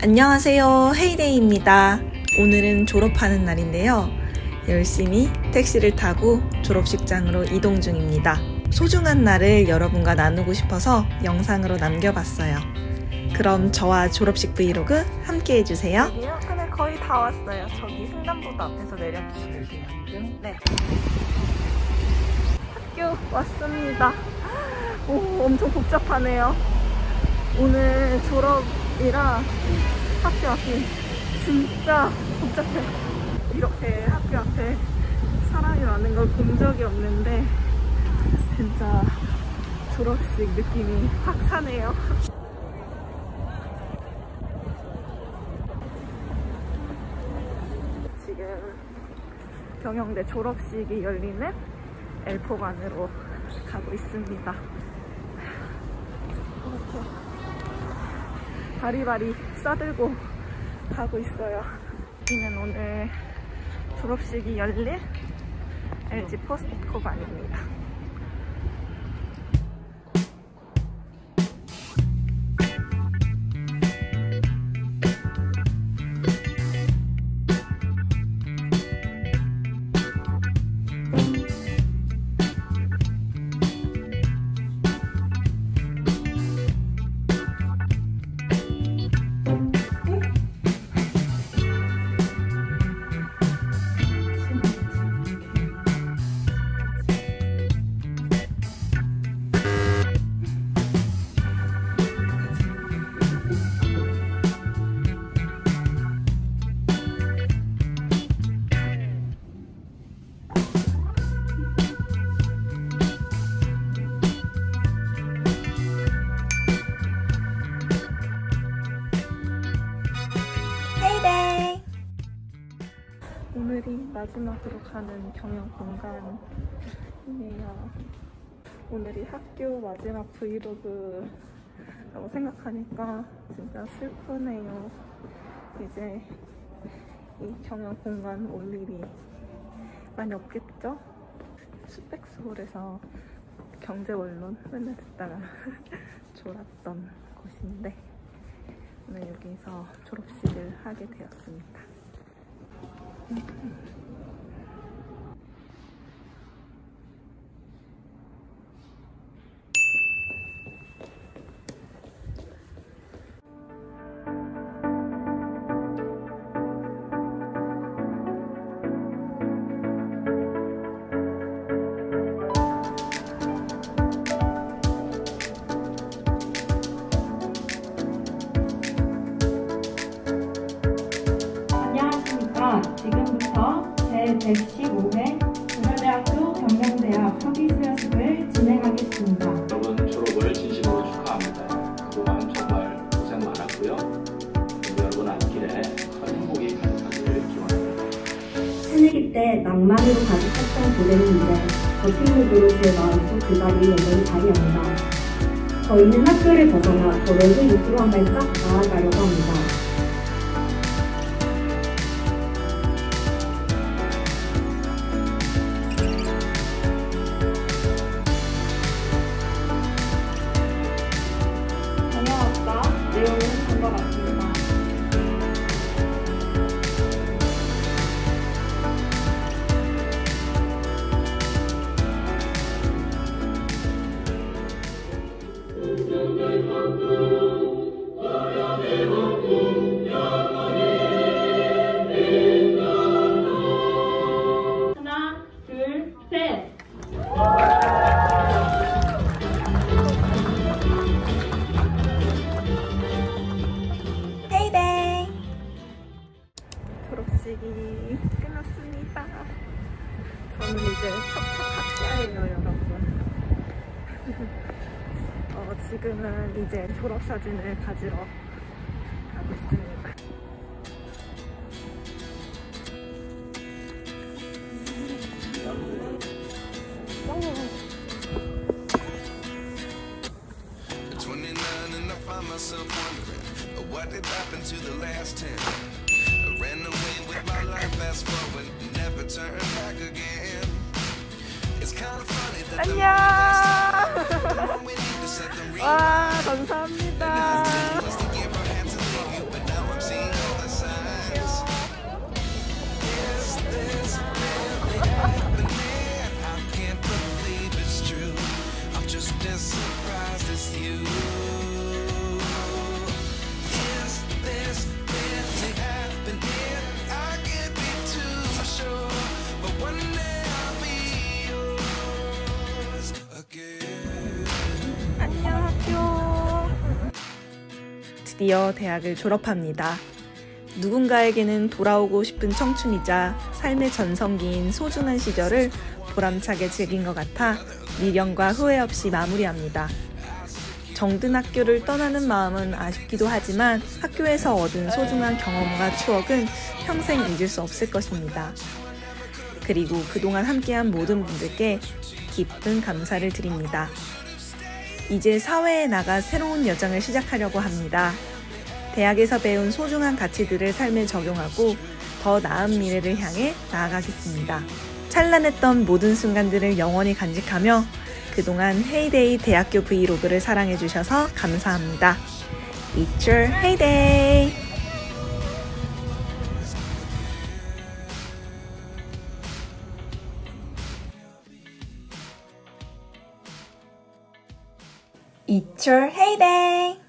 안녕하세요, 헤이데이입니다. 오늘은 졸업하는 날인데요, 열심히 택시를 타고 졸업식장으로 이동 중입니다. 소중한 날을 여러분과 나누고 싶어서 영상으로 남겨봤어요. 그럼 저와 졸업식 브이로그 함께 해주세요. 하늘 거의 다 왔어요. 저기 횡단보도 앞에서 내려주세요. 네, 학교 왔습니다. 오, 엄청 복잡하네요. 오늘 졸업이라 학교 앞이 진짜 복잡해요. 이렇게 학교 앞에 사람이 많은 걸 본 적이 없는데 진짜 졸업식 느낌이 확 사네요. 지금 경영대 졸업식이 열리는 엘포관으로 가고 있습니다. 이렇게 바리바리 싸들고 가고 있어요. 여기는 오늘 졸업식이 열릴 LG 포스코반입니다. 오늘이 마지막으로 가는 경영 공간이네요. 오늘이 학교 마지막 브이로그라고 생각하니까 진짜 슬프네요. 이제 이 경영 공간 올 일이 많이 없겠죠? 스펙 서울에서 경제원론 맨날 듣다가 졸았던 곳인데 오늘 여기서 졸업식을 하게 되었습니다. 지금부터 제115회 고려대학교 변명대학 서비스여습을 진행하겠습니다. 여러분 졸업을 진심으로 축하합니다. 그동안 정말 고생 많았고요. 여러분 앞길에 큰 행복이 가득하기를 기원합니다. 새내기 때 낭만으로 가득했던 고대인데 저 친구들로 제 마음속 그 자리에 있는 자리입니다. 저희는 학교를 벗어나 더 넓은 육지로 한 발짝 나아가려고 합니다. 끝났습니다. 저는 이제 척척 학교예요, 여러분. 지금은 이제 졸업사진을 가지러 가고 있습니다. Ran away with my life, fast forward, never turn back again. It's kind of funny that the last time we need to set the reason. 와, 감사합니다. 드디어 대학을 졸업합니다. 누군가에게는 돌아오고 싶은 청춘이자 삶의 전성기인 소중한 시절을 보람차게 즐긴 것 같아 미련과 후회 없이 마무리합니다. 정든 학교를 떠나는 마음은 아쉽기도 하지만 학교에서 얻은 소중한 경험과 추억은 평생 잊을 수 없을 것입니다. 그리고 그동안 함께한 모든 분들께 깊은 감사를 드립니다. 이제 사회에 나가 새로운 여정을 시작하려고 합니다. 대학에서 배운 소중한 가치들을 삶에 적용하고 더 나은 미래를 향해 나아가겠습니다. 찬란했던 모든 순간들을 영원히 간직하며 그동안 헤이데이 대학교 브이로그를 사랑해주셔서 감사합니다. It's your 헤이데이! It's your 헤이데이!